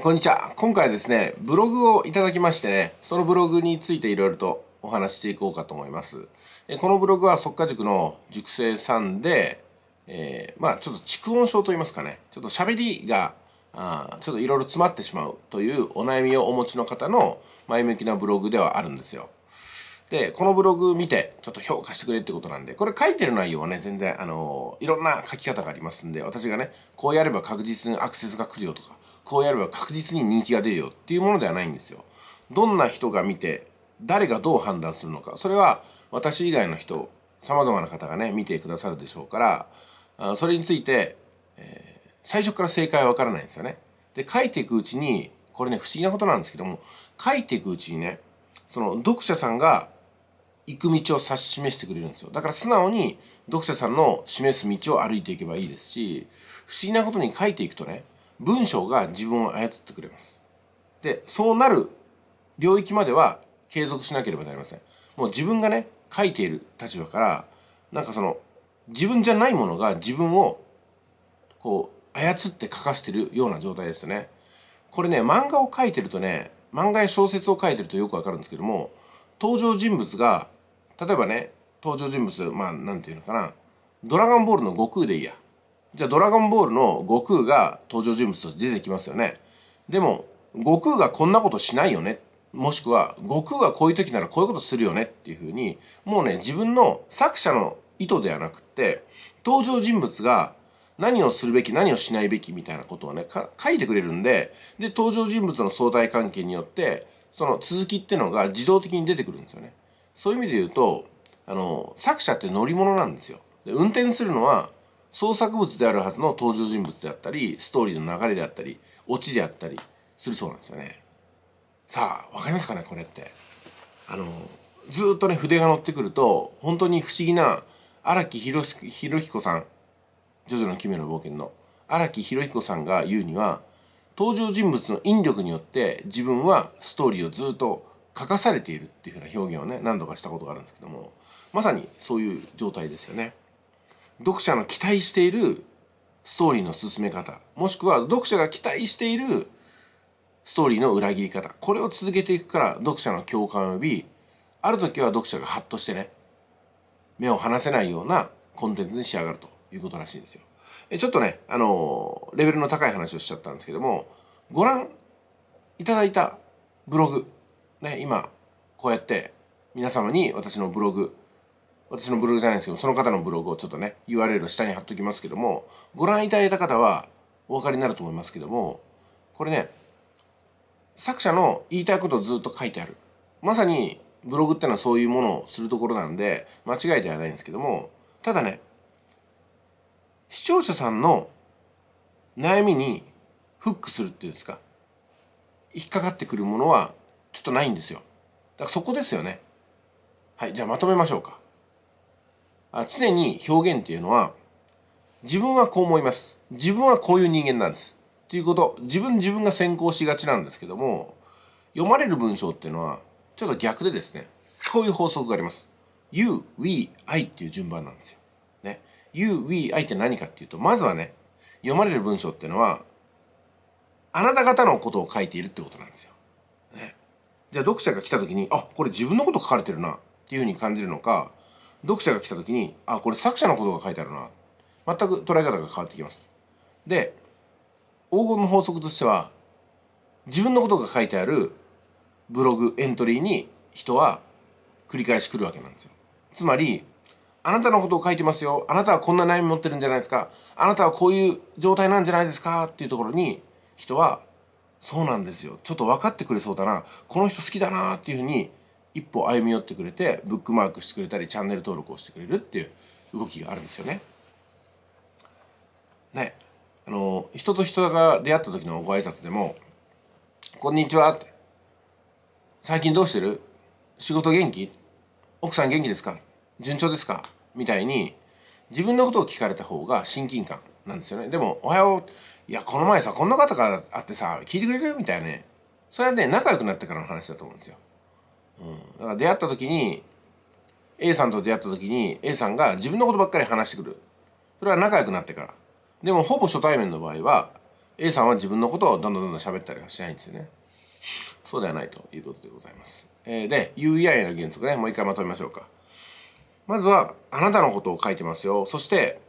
こんにちは。今回はですね、ブログをいただきましてね、そのブログについていろいろとお話していこうかと思います。このブログは速稼塾の塾生さんで、ちょっと蓄音症といいますかね、ちょっと喋りが、ちょっといろいろ詰まってしまうというお悩みをお持ちの方の前向きなブログではあるんですよ。で、このブログ見てちょっと評価してくれってことなんで、これ書いてる内容はね、全然いろんな書き方がありますんで、私がね、こうやれば確実にアクセスが来るよとか、こうやれば確実に人気が出るよっていうものではないんですよ。どんな人が見て、誰がどう判断するのか、それは私以外の人、様々な方がね、見てくださるでしょうから、それについて、最初から正解はわからないんですよね。で、書いていくうちに、これね、不思議なことなんですけども、書いていくうちにね、その読者さんが行く道を指し示してくれるんですよ。だから素直に読者さんの示す道を歩いていけばいいですし、不思議なことに書いていくとね、文章が自分を操ってくれます。で、そうなる領域までは継続しなければなりません。もう自分がね、書いている立場から、なんかその、自分じゃないものが自分を、こう、操って書かしてるような状態ですね。これね、漫画を書いてるとね、漫画や小説を書いてるとよくわかるんですけども、登場人物が、例えばね、登場人物、なんていうのかな、ドラゴンボールの悟空でいいや。じゃあ、ドラゴンボールの悟空が登場人物として出てきますよね。でも、悟空がこんなことしないよね。もしくは、悟空はこういう時ならこういうことするよねっていうふうに、もうね、自分の作者の意図ではなくって、登場人物が何をするべき、何をしないべきみたいなことをね、書いてくれるんで、で、登場人物の相対関係によって、その続きっていうのが自動的に出てくるんですよね。そういう意味で言うと、作者って乗り物なんですよ。で、運転するのは創作物であるはずの登場人物であったり、ストーリーの流れであったり、オチであったりするそうなんですよね。さあ、わかりますかね、これって。ずーっとね、筆が乗ってくると、本当に不思議な、荒木博彦さん、ジョジョの奇妙な冒険の、荒木博彦さんが言うには、登場人物の引力によって自分はストーリーをずーっと書かされているっていうふうな表現をね、何度かしたことがあるんですけども、まさにそういう状態ですよね。読者の期待しているストーリーの進め方、もしくは読者が期待しているストーリーの裏切り方、これを続けていくから読者の共感を呼び、ある時は読者がハッとしてね、目を離せないようなコンテンツに仕上がるということらしいんですよ。ちょっとね、レベルの高い話をしちゃったんですけども、ご覧いただいたブログ、ね、今、こうやって皆様に私のブログじゃないんですけど、その方のブログをちょっとね、URL を下に貼っときますけども、ご覧いただいた方はお分かりになると思いますけども、これね、作者の言いたいことをずっと書いてある。まさにブログってのはそういうものをするところなんで、間違いではないんですけども、ただね、視聴者さんの悩みにフックするっていうんですか、引っかかってくるものはちょっとないんですよ。だからそこですよね。はい、じゃあまとめましょうか。常に表現っていうのは、自分はこう思います。自分はこういう人間なんです。っていうこと、自分が先行しがちなんですけども、読まれる文章っていうのは、ちょっと逆でですね、こういう法則があります。You, we, I っていう順番なんですよ。ね。You, we, I って何かっていうと、まずはね、読まれる文章っていうのは、あなた方のことを書いているってことなんですよ。ね。じゃあ読者が来た時に、あ、これ自分のこと書かれてるなっていうふうに感じるのか、読者が来た時に、あ、これ作者のことが書いてあるな。全く捉え方が変わってきます。で、黄金の法則としては、自分のことが書いてあるブログ、エントリーに人は繰り返し来るわけなんですよ。つまり、あなたのことを書いてますよ。あなたはこんな悩み持ってるんじゃないですか。あなたはこういう状態なんじゃないですかっていうところに、人は、そうなんですよ。ちょっと分かってくれそうだな。この人好きだなっていうふうに、一歩歩み寄ってくれて、ブックマークしてくれたり、チャンネル登録をしてくれるっていう動きがあるんですよね。ね。人と人が出会った時のご挨拶でも、こんにちはって。最近どうしてる？仕事元気？奥さん元気ですか？順調ですか？みたいに、自分のことを聞かれた方が親近感なんですよね。でも、おはよう。いや、この前さ、こんな方から会ってさ、聞いてくれる？みたいなね。それはね、仲良くなってからの話だと思うんですよ。だから出会った時に A さんと出会った時に A さんが自分のことばっかり話してくる。それは仲良くなってから。でもほぼ初対面の場合は A さんは自分のことをどんどん喋ったりはしないんですよね。そうではないということでございます。で、有意やの原則ね、もう一回まとめましょうか。まずは、あなたのことを書いてますよ。そして、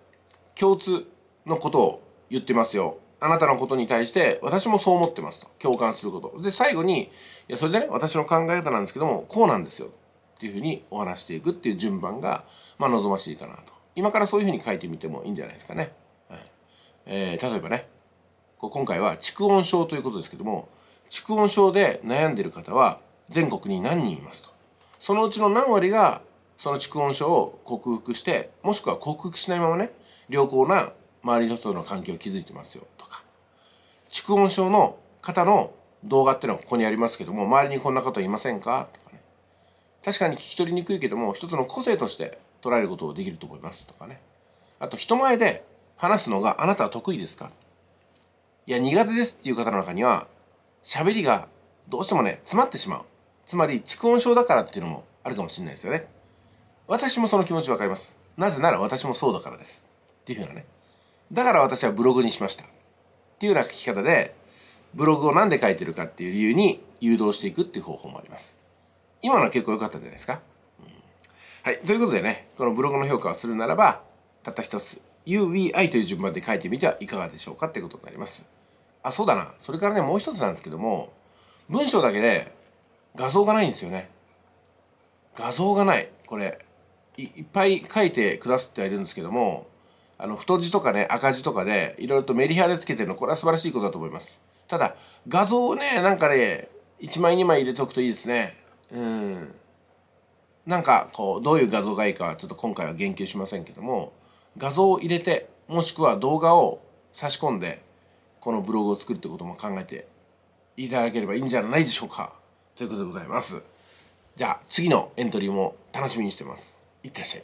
共通のことを言ってますよ。あなたのことに対して、私もそう思ってますと。共感すること。で、最後に、いや、それでね、私の考え方なんですけども、こうなんですよ。っていうふうにお話していくっていう順番が、まあ、望ましいかなと。今からそういうふうに書いてみてもいいんじゃないですかね。はい、例えばね、今回は蓄音症ということですけども、蓄音症で悩んでいる方は全国に何人いますと。そのうちの何割がその蓄音症を克服して、もしくは克服しないままね、良好な周りの人との関係を築いてますよとか。蓄音症の方の動画っていうのはここにありますけども、周りにこんな方いませんかとかね。確かに聞き取りにくいけども、一つの個性として捉えることをできると思いますとかね。あと人前で話すのがあなたは得意ですか？いや、苦手ですっていう方の中には、喋りがどうしてもね、詰まってしまう。つまり、蓄音症だからっていうのもあるかもしれないですよね。私もその気持ちわかります。なぜなら私もそうだからです。っていうふうなね。だから私はブログにしました。っていうような書き方で、ブログをなんで書いてるかっていう理由に誘導していくっていう方法もあります。今のは結構良かったんじゃないですか。はい。ということでね、このブログの評価をするならば、たった一つ、UEI という順番で書いてみてはいかがでしょうかっていうことになります。あ、そうだな。それからね、もう一つなんですけども、文章だけで画像がないんですよね。画像がない。これ、いっぱい書いてくださってはいるんですけども、太字とかね、赤字とかで、いろいろとメリハリつけてるの、これは素晴らしいことだと思います。ただ、画像をね、なんかね、1枚2枚入れておくといいですね。なんか、こう、どういう画像がいいかは、ちょっと今回は言及しませんけども、画像を入れて、もしくは動画を差し込んで、このブログを作るってことも考えていただければいいんじゃないでしょうか。ということでございます。じゃあ次のエントリーも楽しみにしてます。いってらっしゃい。